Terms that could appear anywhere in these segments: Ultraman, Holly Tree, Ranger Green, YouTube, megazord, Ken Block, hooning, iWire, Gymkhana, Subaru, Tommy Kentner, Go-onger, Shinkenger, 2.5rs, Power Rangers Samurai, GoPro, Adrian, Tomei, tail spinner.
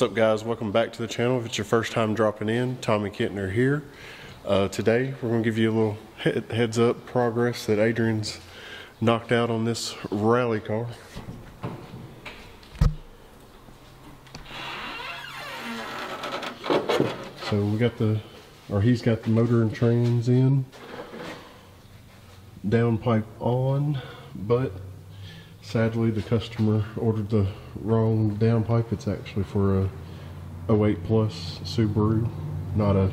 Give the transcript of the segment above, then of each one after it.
What's up, guys? Welcome back to the channel. If it's your first time dropping in, Tommy Kentner here. Today we're going to give you a little heads up progress that Adrian's knocked out on this rally car. So we got the, or he's got the motor and trans in, downpipe on, but sadly, the customer ordered the wrong downpipe. It's actually for a 08 Plus Subaru, not a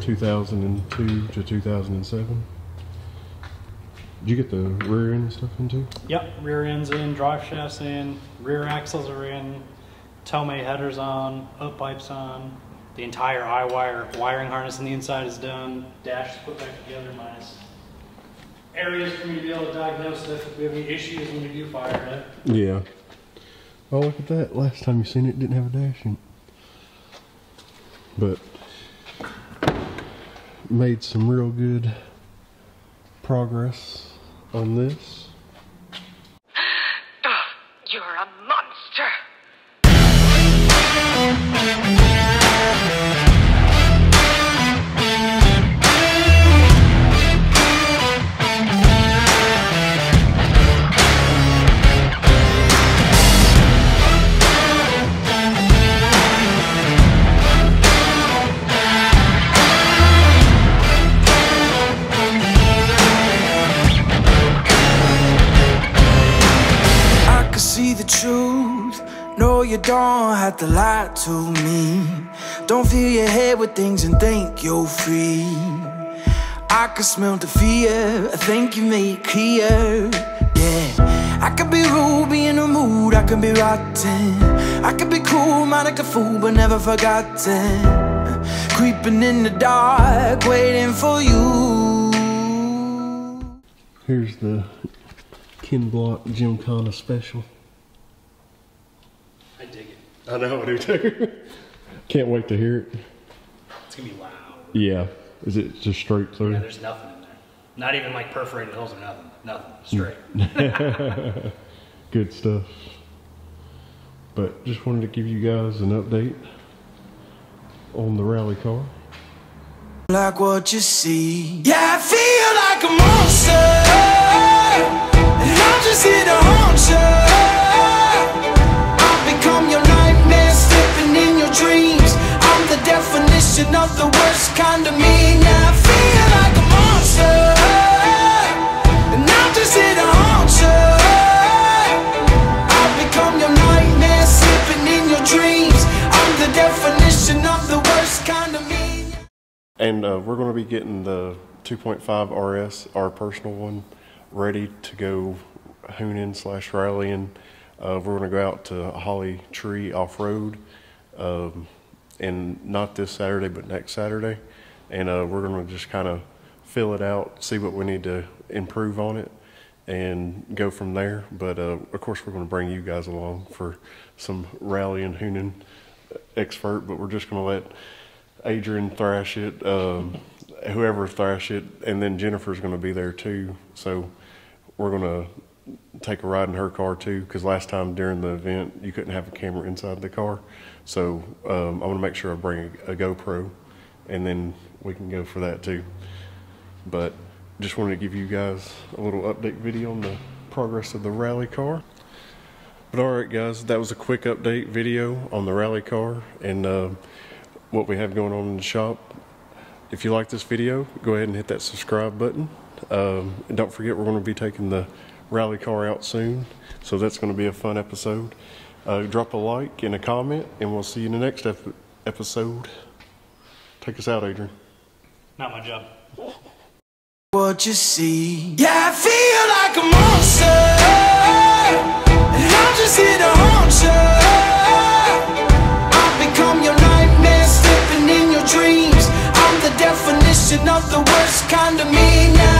2002 to 2007. Did you get the rear end stuff in too? Yep, rear end's in, drive shafts in, rear axles are in, Tomei headers on, up pipes on, the entire iWire wiring harness on the inside is done, dash is put back together minus areas for me to be able to diagnose if we have any issues when we do fire it. Yeah. Oh, look at that. Last time you seen it, didn't have a dash in it. But made some real good progress on this. Oh, you're a monster. No, you don't have to lie to me. Don't fill your head with things and think you're free. I can smell the fear, I think you made it clear. Yeah, I could be rude, be in a mood, I could be rotten. I could be cool, mine like a fool, but never forgotten. Creeping in the dark, waiting for you. Here's the Ken Block Gymkhana special. I dig it. I know, I do too. Can't wait to hear it. It's gonna be loud. Yeah. Is it just straight through? Yeah, there's nothing in there. Not even like perforated holes or nothing. Nothing. Straight. Good stuff. But just wanted to give you guys an update on the rally car. Like what you see. Yeah, I feel like a monster. And I'm just here to haunt you. Of the worst kind of me. Now I feel like a monster, and I'm just here to haunt you. I've become your nightmare, slipping in your dreams. I'm the definition of the worst kind of me. And we're going to be getting the 2.5 RS, our personal one, ready to go hooning / rallying. We're going to go out to Holly Tree off-road. And not this Saturday, but next Saturday. And we're gonna just kind of fill it out, see what we need to improve on it, and go from there. But of course, we're gonna bring you guys along for some rally and hooning expert, but we're just gonna let Adrian thrash it, whoever thrash it, and then Jennifer's gonna be there too. So we're gonna take a ride in her car too, because last time during the event you couldn't have a camera inside the car. So I want to make sure I bring a GoPro, and then we can go for that too. But just wanted to give you guys a little update video on the progress of the rally car. But alright guys, that was a quick update video on the rally car and what we have going on in the shop. If you like this video, go ahead and hit that subscribe button. And don't forget, we're going to be taking the rally car out soon, so that's going to be a fun episode. Drop a like and a comment, and we'll see you in the next episode. Take us out, Adrian. Not my job. What you see? Yeah, I feel like a monster, and I'm just here to haunt you. I've become your nightmare, slipping in your dreams. I'm the definition of the worst kind of me now.